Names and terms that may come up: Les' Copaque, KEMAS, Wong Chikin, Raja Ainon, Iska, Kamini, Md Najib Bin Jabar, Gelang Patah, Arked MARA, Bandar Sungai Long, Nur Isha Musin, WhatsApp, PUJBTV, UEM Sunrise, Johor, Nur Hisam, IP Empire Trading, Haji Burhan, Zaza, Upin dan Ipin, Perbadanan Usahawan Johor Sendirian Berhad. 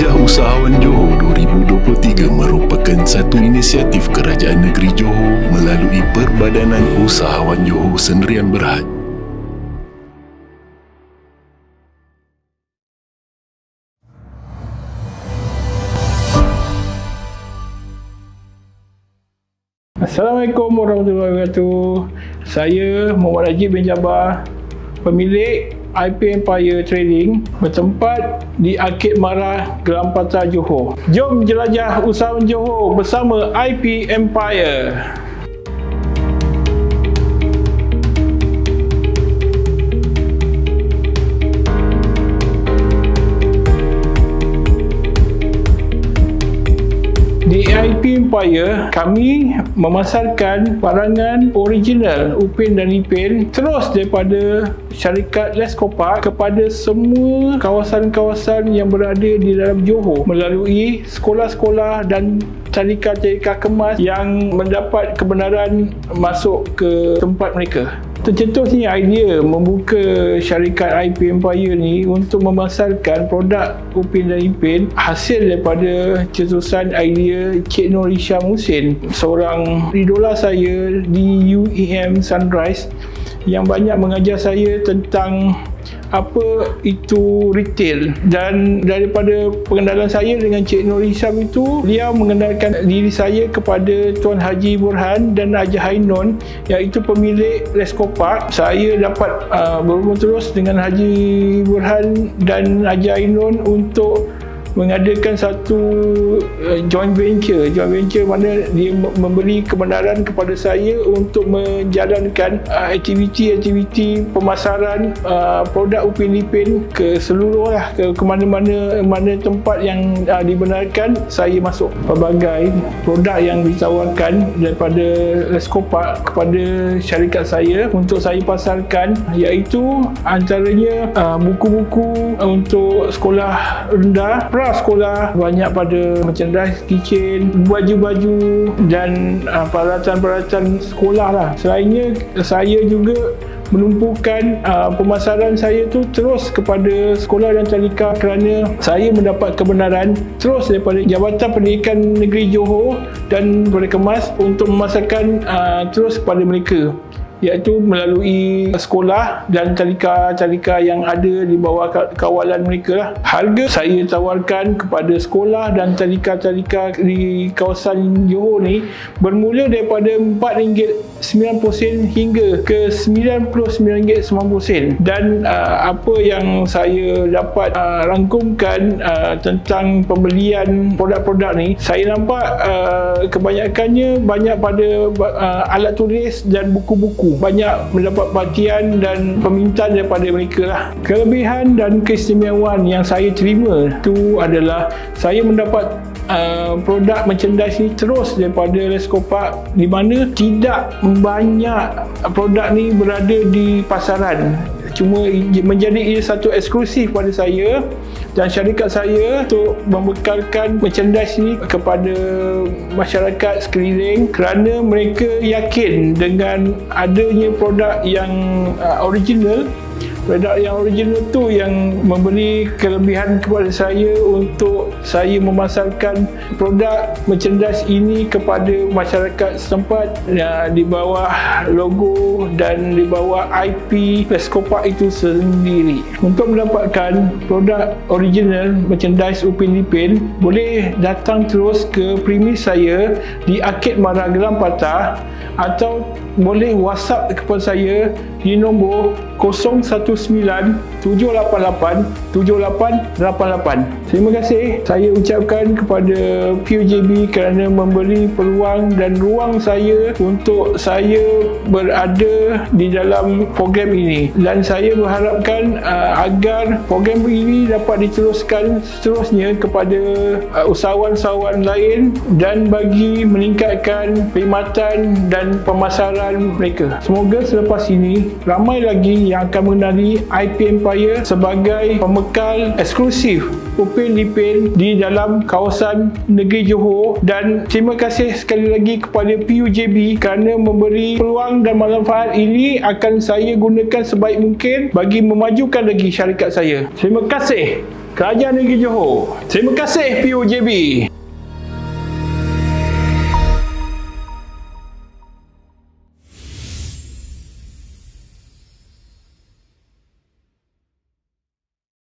Raja Usahawan Johor 2023 merupakan satu inisiatif Kerajaan Negeri Johor melalui Perbadanan Usahawan Johor Sendirian Berhad. Assalamualaikum warahmatullahi wabarakatuh. Saya Md Najib Bin Jabar, pemilik IP Empire Trading bertempat di Arked MARA, Gelang Patah, Johor. Jom jelajah usahawan Johor bersama IP Empire. Di IP Empire, kami memasarkan barangan original Upin dan Ipin terus daripada syarikat Les' Copaque kepada semua kawasan-kawasan yang berada di dalam Johor melalui sekolah-sekolah dan syarikat-syarikat kemas yang mendapat kebenaran masuk ke tempat mereka. Tercetusnya idea membuka syarikat IP Empire ni untuk memasarkan produk Upin dan Ipin hasil daripada cetusan idea Cik Nur Isha Musin, seorang idola saya di UEM Sunrise yang banyak mengajar saya tentang apa itu retail. Dan daripada pengenalan saya dengan Cik Nur Hisam itu, dia mengenalkan diri saya kepada Tuan Haji Burhan dan Raja Ainon, iaitu pemilik Les' Copaque. Saya dapat berhubung terus dengan Haji Burhan dan Raja Ainon untuk mengadakan satu joint venture mana dia memberi kebenaran kepada saya untuk menjalankan aktiviti pemasaran produk Upin Ipin ke seluruh ke mana-mana tempat yang dibenarkan. Saya masuk pelbagai produk yang ditawarkan daripada Les' Copaque kepada syarikat saya untuk saya pasarkan, iaitu antaranya buku-buku untuk sekolah rendah, sekolah, banyak pada merchandise kitchen, baju-baju dan peralatan-peralatan sekolah lah. Selainnya, saya juga menumpukan pemasaran saya tu terus kepada sekolah dan tadika kerana saya mendapat kebenaran terus daripada Jabatan Pendidikan Negeri Johor dan KEMAS untuk memasarkan terus kepada mereka, iaitu melalui sekolah dan tadika yang ada di bawah kawalan mereka lah. Harga saya tawarkan kepada sekolah dan tadika di kawasan Johor ni bermula daripada RM4.90 hingga ke RM99.90. Dan apa yang saya dapat rangkumkan tentang pembelian produk-produk ni, saya nampak kebanyakannya banyak pada alat tulis dan buku-buku, banyak mendapat perhatian dan permintaan daripada mereka lah. Kelebihan dan keistimewaan yang saya terima tu adalah saya mendapat produk merchandise ni terus daripada Les' Copaque, di mana tidak banyak produk ni berada di pasaran. Cuma menjadi satu eksklusif pada saya dan syarikat saya untuk membekalkan merchandise ni kepada masyarakat sekeliling kerana mereka yakin dengan adanya produk yang original. Produk yang original tu yang memberi kelebihan kepada saya untuk saya memasarkan produk merchandise ini kepada masyarakat setempat di bawah logo dan di bawah IP Les' Copaque itu sendiri. Untuk mendapatkan produk original merchandise Upin Ipin, boleh datang terus ke premis saya di Arked MARA Gelang Patah atau boleh WhatsApp kepada saya di nombor 019-788-7888. Terima kasih saya ucapkan kepada PUJB kerana memberi peluang dan ruang saya untuk saya berada di dalam program ini, dan saya berharapkan agar program ini dapat diteruskan seterusnya kepada usahawan-usahawan lain dan bagi meningkatkan perkhidmatan dan pemasaran mereka. Semoga selepas ini ramai lagi yang akan mengenali IP Empire sebagai pembekal eksklusif Upin Ipin di dalam kawasan negeri Johor. Dan terima kasih sekali lagi kepada PUJB kerana memberi peluang dan manfaat ini akan saya gunakan sebaik mungkin bagi memajukan lagi syarikat saya. Terima kasih. Kerajaan Negeri Johor. Terima kasih PUJB.